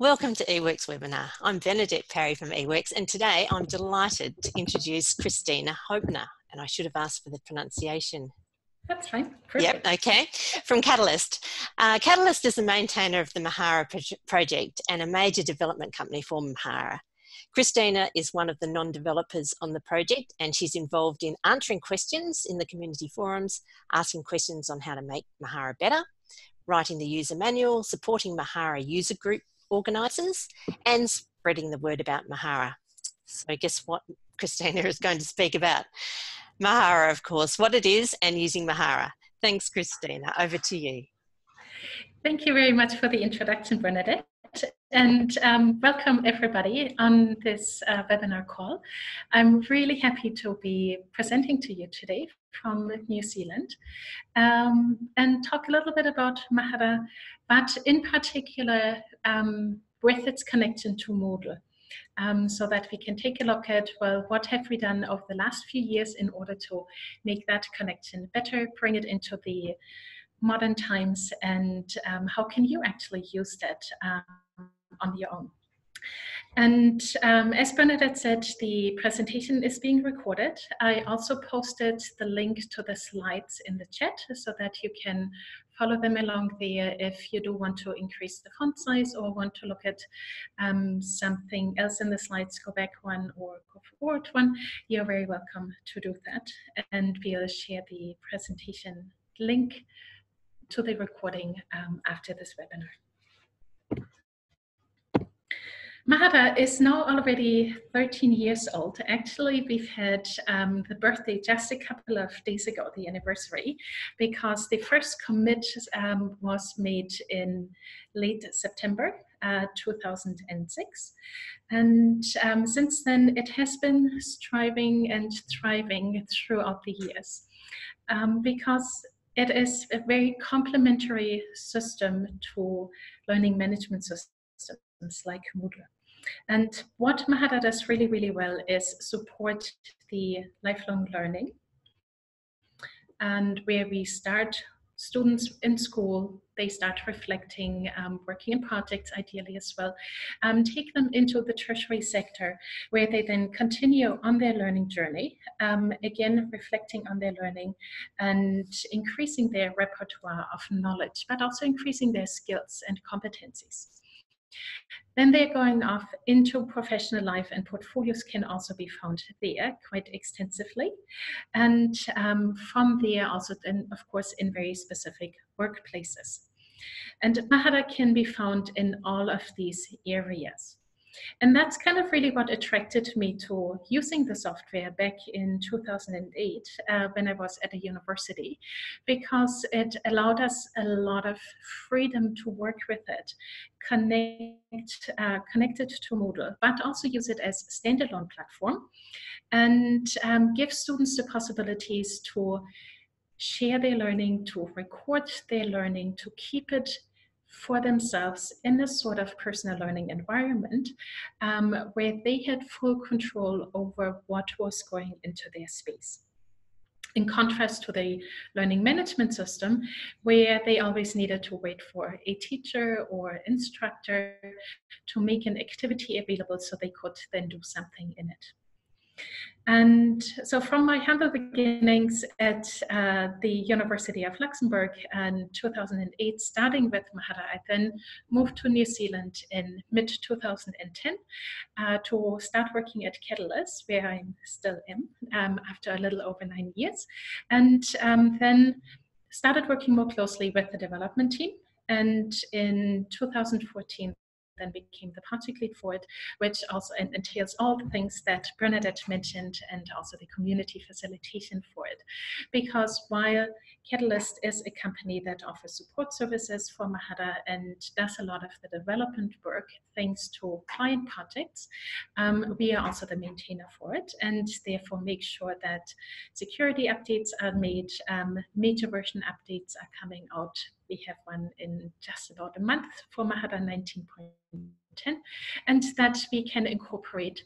Welcome to eWorks webinar. I'm Benedict Perry from eWorks, and today I'm delighted to introduce Kristina Hoeppner, and I should have asked for the pronunciation. That's right. Perfect. Yep, okay. From Catalyst. Catalyst is the maintainer of the Mahara project and a major development company for Mahara. Kristina is one of the non-developers on the project, and she's involved in answering questions in the community forums, asking questions on how to make Mahara better, writing the user manual, supporting Mahara user group organisers, and spreading the word about Mahara. So guess what Kristina is going to speak about? Mahara, of course, what it is and using Mahara. Thanks, Kristina. Over to you. Thank you very much for the introduction, Bernadette, and welcome everybody on this webinar call. I'm really happy to be presenting to you today from New Zealand and talk a little bit about Mahara, but in particular with its connection to Moodle, so that we can take a look at, well, what have we done over the last few years in order to make that connection better, bring it into the modern times, and how can you actually use that on your own. And as Bernadette said, the presentation is being recorded. I also posted the link to the slides in the chat so that you can follow them along there if you do want to increase the font size or want to look at something else in the slides, go back one or go forward one. You're very welcome to do that, and we'll share the presentation link to the recording after this webinar. Mahara is now already 13 years old. Actually, we've had the birthday just a couple of days ago, the anniversary, because the first commit was made in late September 2006. And since then, it has been striving and thriving throughout the years, because it is a very complementary system to learning management systems like Moodle. And what Mahara does really, really well is support the lifelong learning, and where we start students in school, they start reflecting, working in projects ideally as well, take them into the tertiary sector where they then continue on their learning journey, again reflecting on their learning and increasing their repertoire of knowledge, but also increasing their skills and competencies. Then they're going off into professional life, and portfolios can also be found there quite extensively. And from there also then, of course, in very specific workplaces. And Mahara can be found in all of these areas. And that's kind of really what attracted me to using the software back in 2008 when I was at a university, because it allowed us a lot of freedom to work with it, connect it to Moodle, but also use it as a standalone platform, and give students the possibilities to share their learning, to record their learning, to keep it for themselves in a sort of personal learning environment where they had full control over what was going into their space. In contrast to the learning management system, where they always needed to wait for a teacher or instructor to make an activity available so they could then do something in it. And so from my humble beginnings at the University of Luxembourg in 2008, starting with Mahara, I then moved to New Zealand in mid-2010 to start working at Catalyst, where I still am after a little over 9 years, and then started working more closely with the development team, and in 2014 then became the project lead for it, which also entails all the things that Bernadette mentioned, and also the community facilitation for it. Because while Catalyst is a company that offers support services for Mahara and does a lot of the development work thanks to client projects, we are also the maintainer for it, and therefore make sure that security updates are made, major version updates are coming out. We have one in just about a month for Mahara 19.10, and that we can incorporate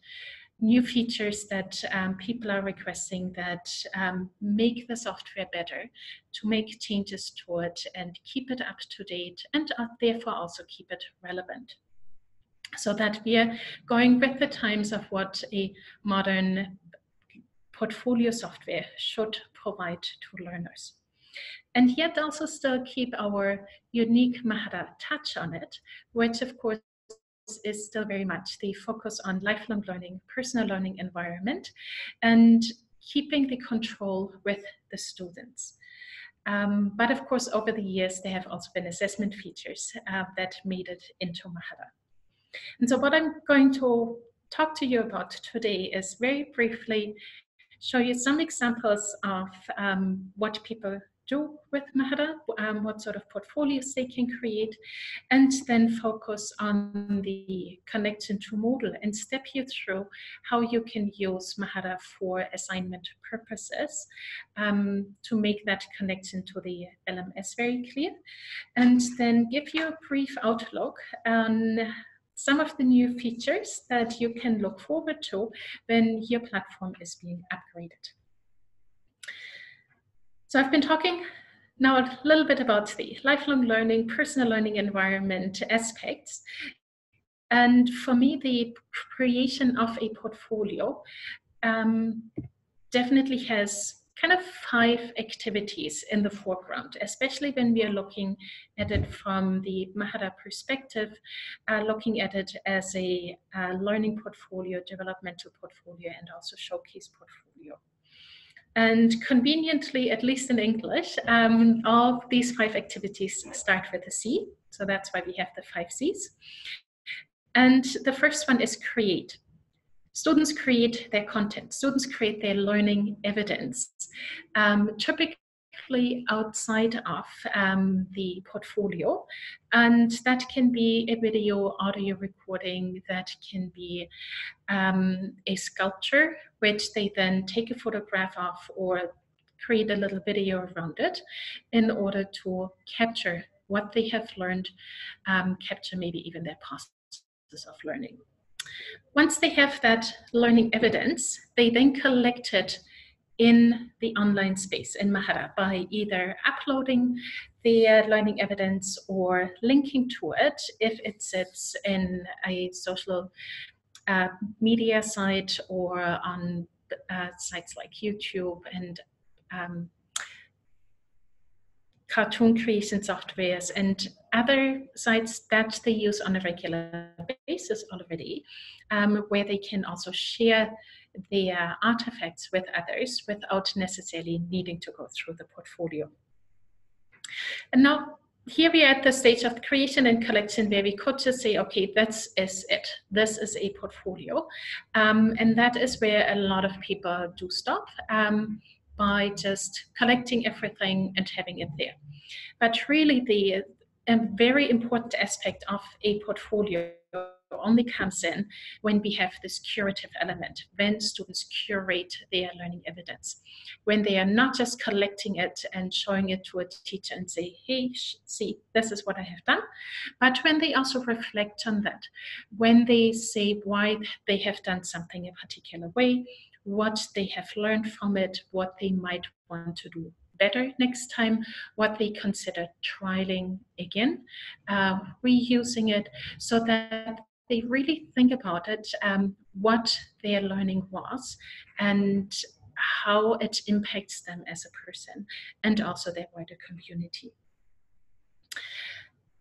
new features that people are requesting that make the software better, to make changes to it and keep it up to date, and therefore also keep it relevant. so that we are going with the times of what a modern portfolio software should provide to learners. And yet also still keep our unique Mahara touch on it, which of course is still very much the focus on lifelong learning, personal learning environment, and keeping the control with the students. But of course, over the years, there have also been assessment features that made it into Mahara. And so what I'm going to talk to you about today is very briefly show you some examples of what people do with Mahara, what sort of portfolios they can create, and then focus on the connection to Moodle and step you through how you can use Mahara for assignment purposes to make that connection to the LMS very clear, and then give you a brief outlook on some of the new features that you can look forward to when your platform is being upgraded. So I've been talking now a little bit about the lifelong learning, personal learning environment aspects. And for me, the creation of a portfolio definitely has kind of five activities in the foreground, especially when we are looking at it from the Mahara perspective, looking at it as a learning portfolio, developmental portfolio, and also showcase portfolio. And conveniently, at least in English, all of these five activities start with a C. So that's why we have the five C's. And the first one is create. Students create their content. Students create their learning evidence, typically outside of the portfolio. And that can be a video, audio recording, that can be a sculpture, which they then take a photograph of or create a little video around it in order to capture what they have learned, capture maybe even their process of learning. Once they have that learning evidence, they then collect it in the online space in Mahara by either uploading their learning evidence or linking to it if it sits in a social media site or on sites like YouTube and cartoon creation softwares and other sites that they use on a regular basis already, where they can also share their artifacts with others without necessarily needing to go through the portfolio. And now here we are at the stage of creation and collection where we could just say, okay, this is it. This is a portfolio. And that is where a lot of people do stop. By just collecting everything and having it there. But really the very important aspect of a portfolio only comes in when we have this curative element, when students curate their learning evidence, when they are not just collecting it and showing it to a teacher and say, hey, see, this is what I have done, but when they also reflect on that, when they say why they have done something a particular way, what they have learned from it, what they might want to do better next time, what they consider trialing again, reusing it, so that they really think about it, what their learning was and how it impacts them as a person and also their wider community.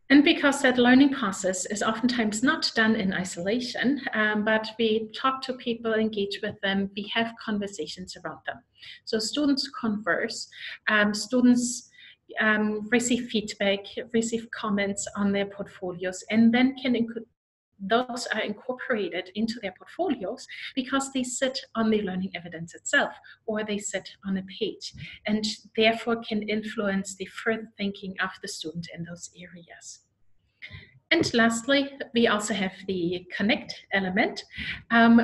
And because that learning process is oftentimes not done in isolation, but we talk to people, engage with them, we have conversations around them. So students converse, students receive feedback, receive comments on their portfolios, and then those are incorporated into their portfolios because they sit on the learning evidence itself, or they sit on a page, and therefore can influence the further thinking of the student in those areas. And lastly, we also have the connect element,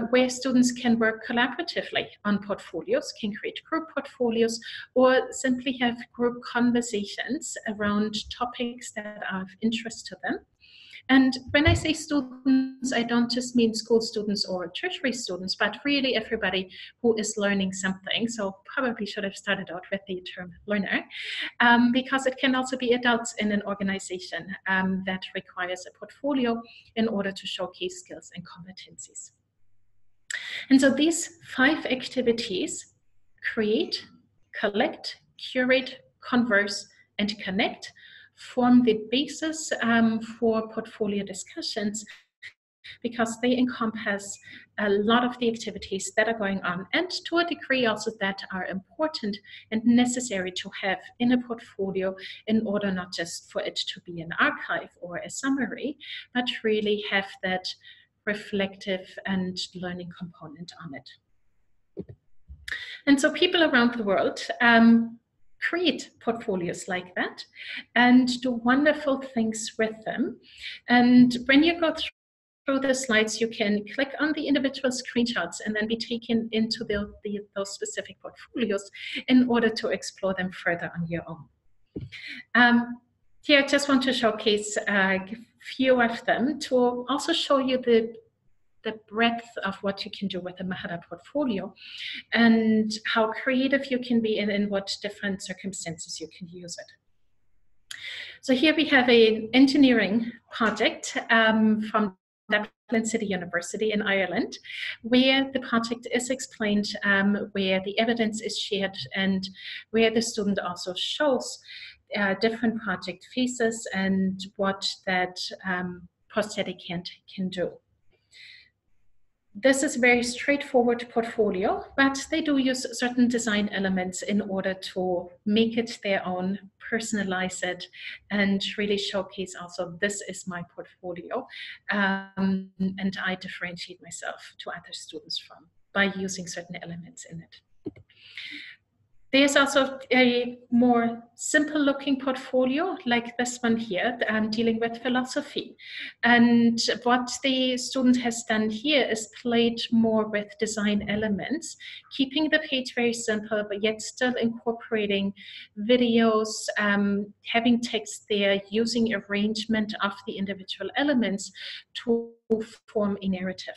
where students can work collaboratively on portfolios, can create group portfolios, or simply have group conversations around topics that are of interest to them. And when I say students, I don't just mean school students or tertiary students, but really everybody who is learning something. So probably should have started out with the term learner, because it can also be adults in an organization that requires a portfolio in order to showcase skills and competencies. And so these 5 activities: create, collect, curate, converse, and connect, form the basis for portfolio discussions, because they encompass a lot of the activities that are going on, and to a degree also that are important and necessary to have in a portfolio in order not just for it to be an archive or a summary, but really have that reflective and learning component on it. And so people around the world create portfolios like that and do wonderful things with them. And when you go through the slides, you can click on the individual screenshots and then be taken into those specific portfolios in order to explore them further on your own. Here, I just want to showcase a few of them to also show you the breadth of what you can do with the Mahara portfolio and how creative you can be and in what different circumstances you can use it. So here we have an engineering project from Dublin City University in Ireland, where the project is explained, where the evidence is shared, and where the student also shows different project phases and what that prostheticant can do. This is a very straightforward portfolio, but they do use certain design elements in order to make it their own, personalize it, and really showcase also, this is my portfolio, and I differentiate myself to other students from by using certain elements in it. There's also a more simple looking portfolio like this one here, dealing with philosophy. And what the student has done here is played more with design elements, keeping the page very simple, but yet still incorporating videos, having text there, using arrangement of the individual elements to form a narrative,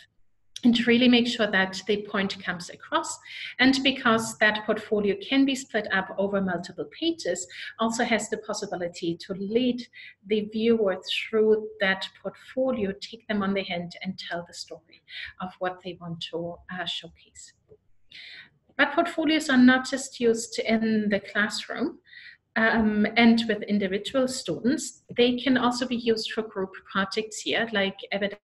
and to really make sure that the point comes across. And because that portfolio can be split up over multiple pages, also has the possibility to lead the viewer through that portfolio, take them on the hand and tell the story of what they want to showcase. But portfolios are not just used in the classroom and with individual students. They can also be used for group projects here, like evidence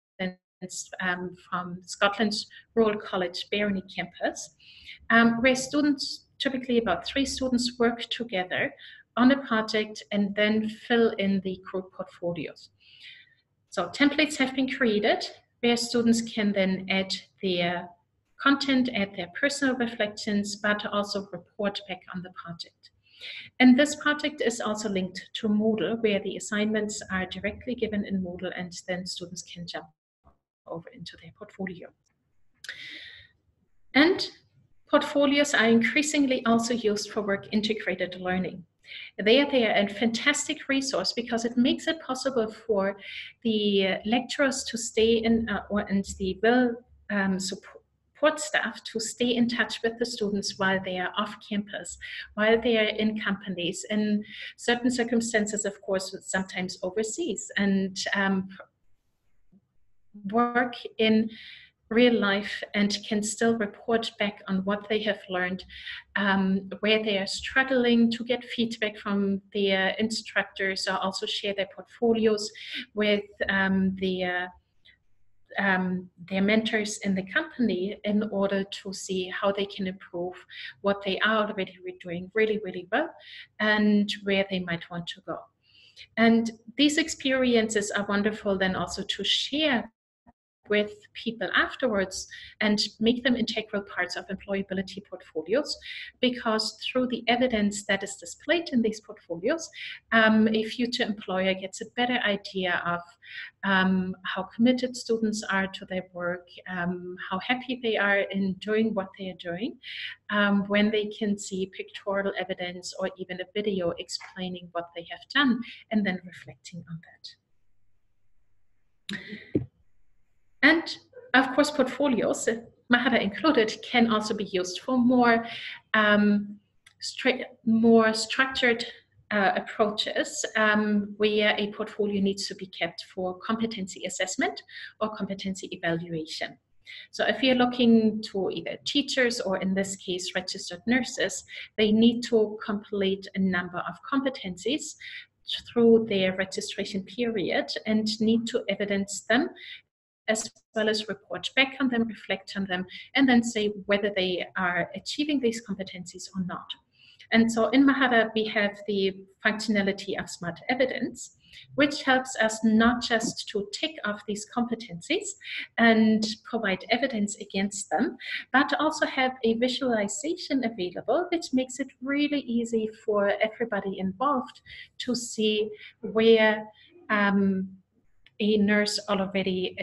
from Scotland's Rural College Barony campus, where students, typically about 3 students, work together on a project and then fill in the group portfolios. So templates have been created where students can then add their content, add their personal reflections, but also report back on the project. And this project is also linked to Moodle, where the assignments are directly given in Moodle and then students can jump over into their portfolio. And portfolios are increasingly also used for work integrated learning. They are a fantastic resource because it makes it possible for the lecturers to stay in and the support staff to stay in touch with the students while they are off campus, while they are in companies, in certain circumstances, of course, sometimes overseas, and work in real life, and can still report back on what they have learned, where they are struggling, to get feedback from their instructors, or also share their portfolios with their mentors in the company in order to see how they can improve what they are already doing really, really well and where they might want to go. And these experiences are wonderful then also to share with people afterwards and make them integral parts of employability portfolios, because through the evidence that is displayed in these portfolios, a future employer gets a better idea of how committed students are to their work, how happy they are in doing what they are doing, when they can see pictorial evidence or even a video explaining what they have done and then reflecting on that. And of course, portfolios, Mahara included, can also be used for more structured approaches where a portfolio needs to be kept for competency assessment or competency evaluation. So if you're looking to either teachers or, in this case, registered nurses, they need to complete a number of competencies through their registration period and need to evidence them, as well as report back on them, reflect on them, and then say whether they are achieving these competencies or not. And so in Mahara, we have the functionality of Smart Evidence, which helps us not just to tick off these competencies and provide evidence against them, but also have a visualization available, which makes it really easy for everybody involved to see where a nurse already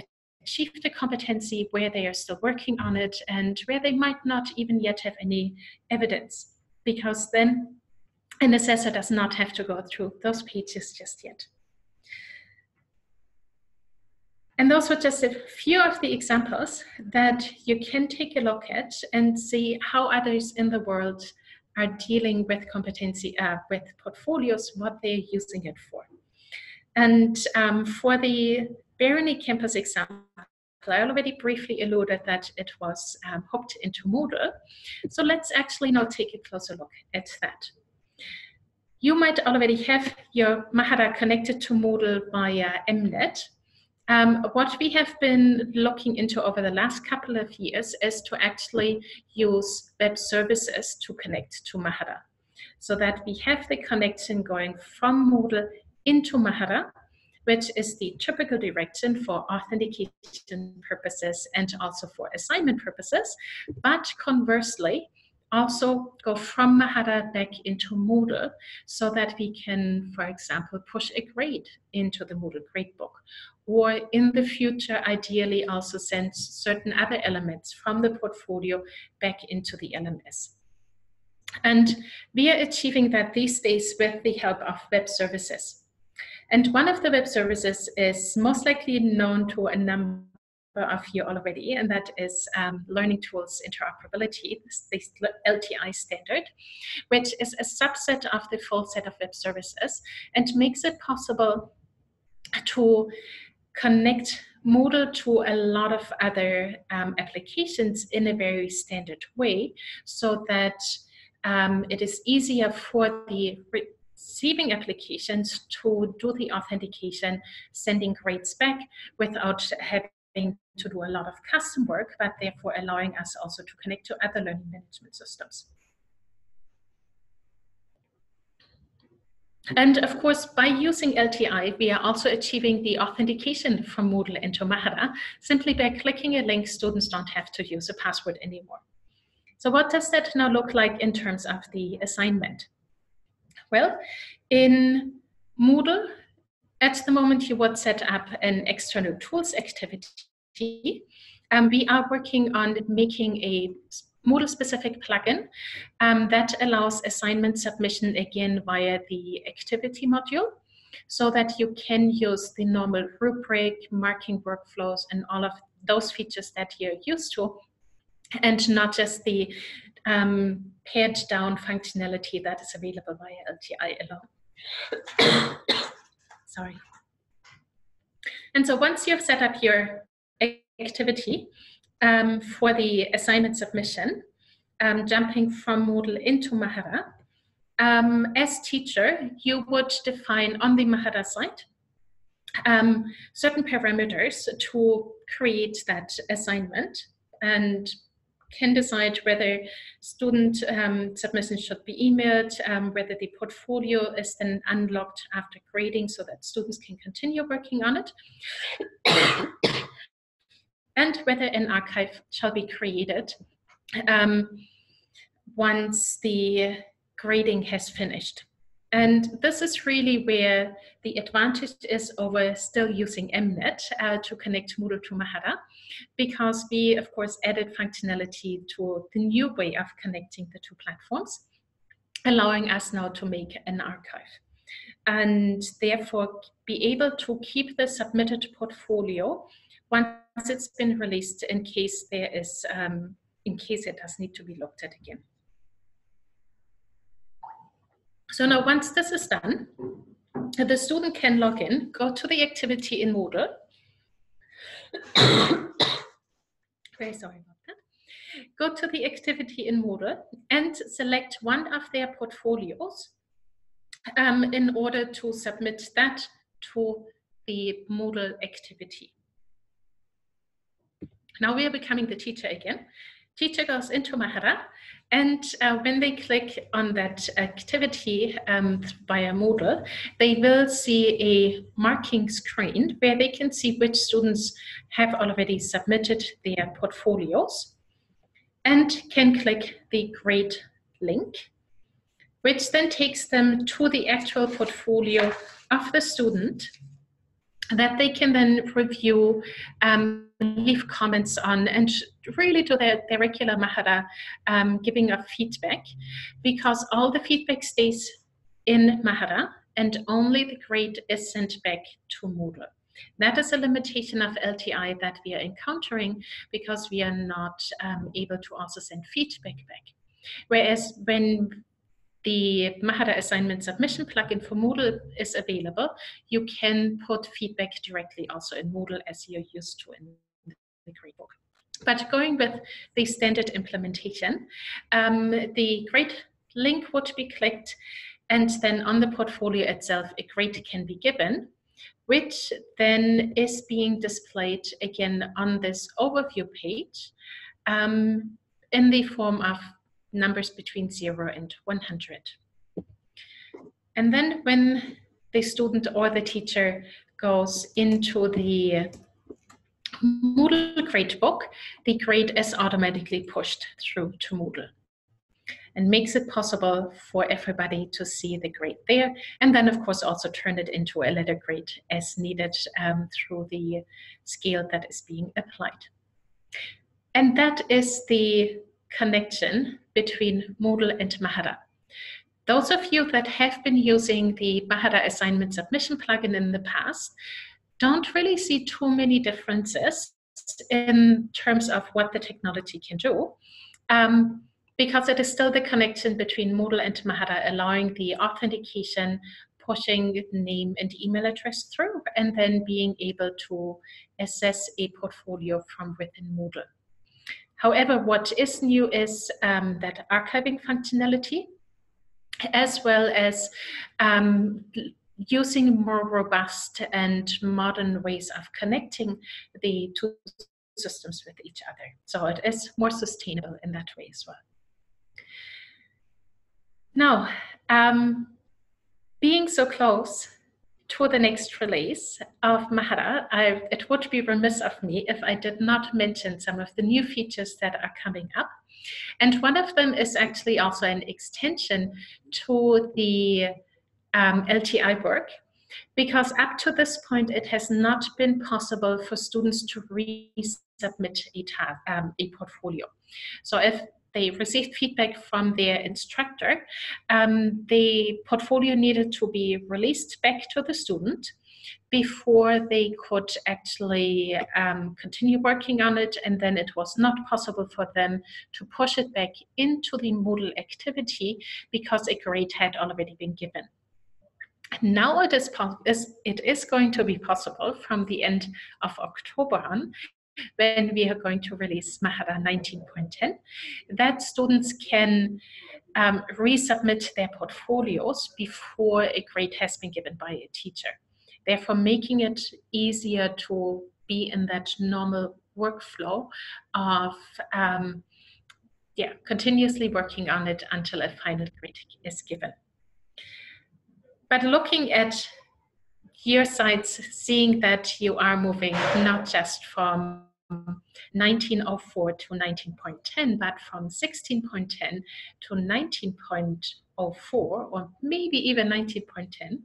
achieved the competency, where they are still working on it, and where they might not even yet have any evidence. Because then an assessor does not have to go through those pages just yet. And those were just a few of the examples that you can take a look at and see how others in the world are dealing with competency, with portfolios, what they're using it for. And for the Barony campus example, I already briefly alluded that it was hooked into Moodle. So let's actually now take a closer look at that. You might already have your Mahara connected to Moodle via Mnet. What we have been looking into over the last couple of years is to actually use web services to connect to Mahara, so that we have the connection going from Moodle into Mahara, which is the typical direction for authentication purposes and also for assignment purposes, but conversely also go from Mahara back into Moodle so that we can, for example, push a grade into the Moodle gradebook, or in the future, ideally also send certain other elements from the portfolio back into the LMS. And we are achieving that these days with the help of web services. And one of the web services is most likely known to a number of you already, and that is Learning Tools Interoperability, the LTI standard, which is a subset of the full set of web services and makes it possible to connect Moodle to a lot of other applications in a very standard way, so that it is easier for the receiving applications to do the authentication, sending grades back without having to do a lot of custom work, but therefore allowing us also to connect to other learning management systems. And of course, by using LTI, we are also achieving the authentication from Moodle into Mahara simply by clicking a link. Students don't have to use a password anymore. So what does that now look like in terms of the assignment? Well, in Moodle, at the moment, you would set up an external tools activity. We are working on making a Moodle-specific plugin that allows assignment submission again via the activity module, so that you can use the normal rubric, marking workflows, and all of those features that you're used to, and not just the pared down functionality that is available via LTI alone. Sorry. And so once you've set up your activity for the assignment submission, jumping from Moodle into Mahara, as teacher, you would define on the Mahara site certain parameters to create that assignment, and can decide whether student submissions should be emailed, whether the portfolio is then unlocked after grading so that students can continue working on it, and whether an archive shall be created once the grading has finished. And this is really where the advantage is over still using Mnet to connect Moodle to Mahara, because we, of course, added functionality to the new way of connecting the two platforms, allowing us now to make an archive. and therefore be able to keep the submitted portfolio once it's been released, in case there is, in case it does need to be looked at again. So now once this is done, the student can log in, go to the activity in Moodle. Very sorry about that. Go to the activity in Moodle and select one of their portfolios in order to submit that to the Moodle activity. Now we are becoming the teacher again. Teacher goes into Mahara, and when they click on that activity via Moodle, they will see a marking screen where they can see which students have already submitted their portfolios and can click the grade link, which then takes them to the actual portfolio of the student that they can then review, leave comments on, and really do their regular Mahara giving of feedback, because all the feedback stays in Mahara and only the grade is sent back to Moodle. That is a limitation of LTI that we are encountering, because we are not able to also send feedback back. Whereas when the Mahara assignment submission plugin for Moodle is available, you can put feedback directly also in Moodle as you're used to in the gradebook. But going with the standard implementation, the grade link would be clicked, and then on the portfolio itself, a grade can be given, which then is being displayed again on this overview page in the form of numbers between 0 and 100. And then when the student or the teacher goes into the Moodle gradebook, the grade is automatically pushed through to Moodle and makes it possible for everybody to see the grade there, and then of course also turn it into a letter grade as needed through the scale that is being applied. And that is the connection between Moodle and Mahara. Those of you that have been using the Mahara assignment submission plugin in the past don't really see too many differences in terms of what the technology can do, because it is still the connection between Moodle and Mahara, allowing the authentication, pushing name and email address through, and then being able to assess a portfolio from within Moodle. However, what is new is that archiving functionality, as well as using more robust and modern ways of connecting the two systems with each other. So it is more sustainable in that way as well. Now, being so close to the next release of Mahara, it would be remiss of me if I did not mention some of the new features that are coming up. And one of them is actually also an extension to the LTI work, because up to this point, it has not been possible for students to resubmit a portfolio. So if they received feedback from their instructor, the portfolio needed to be released back to the student before they could actually continue working on it, and then it was not possible for them to push it back into the Moodle activity because a grade had already been given. Now it is going to be possible from the end of October on, when we are going to release Mahara 19.10, that students can resubmit their portfolios before a grade has been given by a teacher, therefore making it easier to be in that normal workflow of continuously working on it until a final grade is given. But looking at your sites, seeing that you are moving not just from 1904 to 19.10, but from 16.10 to 19.04, or maybe even 19.10.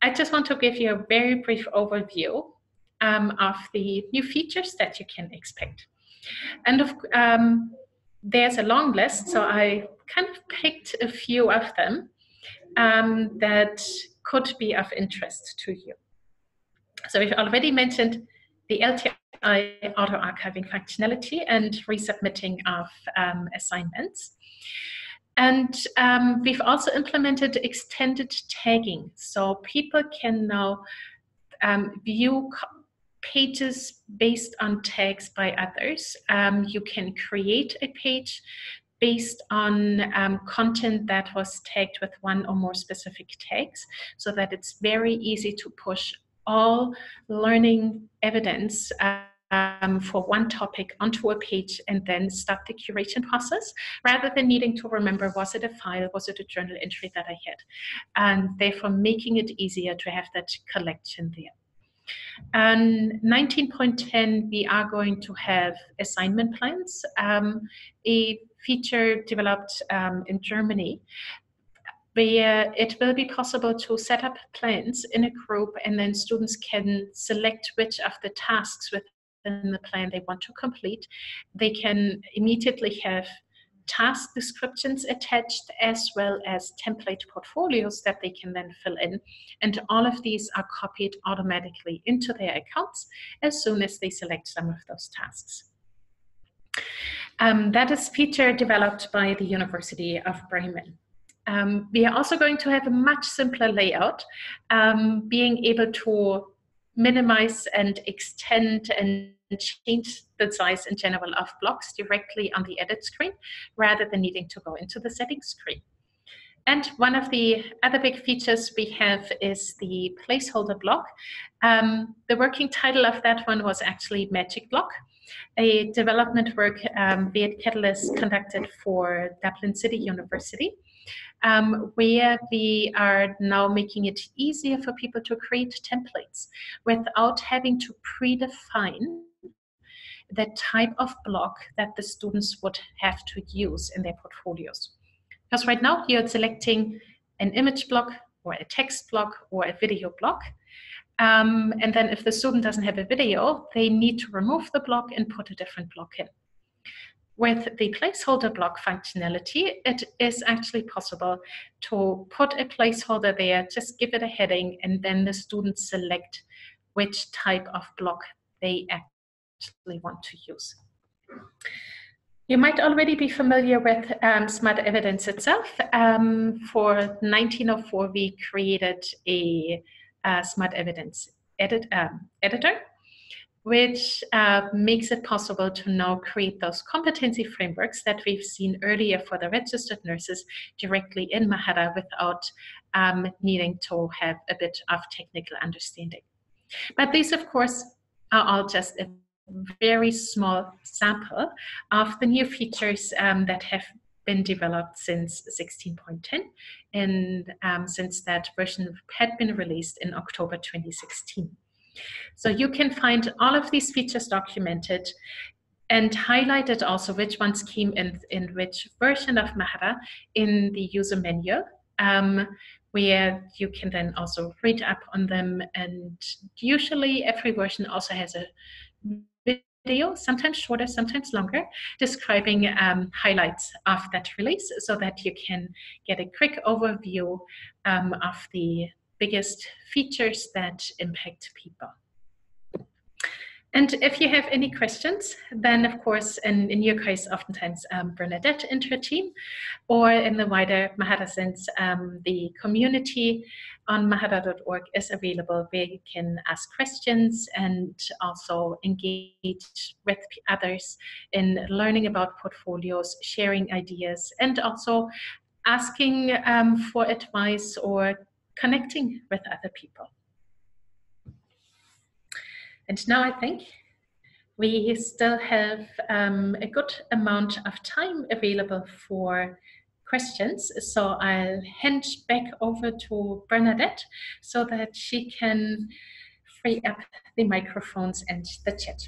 I just want to give you a very brief overview of the new features that you can expect. And there's a long list, so I kind of picked a few of them. that could be of interest to you. So we've already mentioned the LTI auto-archiving functionality and resubmitting of assignments. And we've also implemented extended tagging. So people can now view pages based on tags by others. You can create a page based on content that was tagged with one or more specific tags, so that it's very easy to push all learning evidence for one topic onto a page and then start the curation process, rather than needing to remember, was it a file, was it a journal entry that I had, and therefore making it easier to have that collection there. And 19.10, we are going to have assignment plans, a feature developed in Germany, where it will be possible to set up plans in a group, and then students can select which of the tasks within the plan they want to complete. They can immediately have task descriptions attached, as well as template portfolios that they can then fill in. And all of these are copied automatically into their accounts as soon as they select some of those tasks. That is a feature developed by the University of Bremen. We are also going to have a much simpler layout, being able to minimize and extend and change the size in general of blocks directly on the edit screen, rather than needing to go into the settings screen. And one of the other big features we have is the placeholder block. The working title of that one was actually Magic Block, a development work that Catalyst conducted for Dublin City University, where we are now making it easier for people to create templates without having to predefine the type of block that the students would have to use in their portfolios. Because right now you're selecting an image block or a text block or a video block. And then if the student doesn't have a video, they need to remove the block and put a different block in. With the placeholder block functionality, it is actually possible to put a placeholder there, just give it a heading, and then the students select which type of block they actually want to use. You might already be familiar with Smart Evidence itself. For 1904, we created a Smart Evidence editor, which makes it possible to now create those competency frameworks that we've seen earlier for the registered nurses directly in Mahara without needing to have a bit of technical understanding. But these, of course, are all just a very small sample of the new features that have been developed since 16.10 and since that version had been released in October 2016. So you can find all of these features documented and highlighted also which ones came in which version of Mahara in the user manual, where you can then also read up on them. And usually every version also has a video, sometimes shorter, sometimes longer, describing highlights of that release, so that you can get a quick overview of the biggest features that impact people. And if you have any questions, then of course, and in your case, oftentimes Bernadette and her team, or in the wider Mahara sense, the community on mahara.org is available, where you can ask questions and also engage with others in learning about portfolios, sharing ideas, and also asking for advice or connecting with other people. And now I think we still have a good amount of time available for questions. So I'll hand back over to Bernadette so that she can free up the microphones and the chat.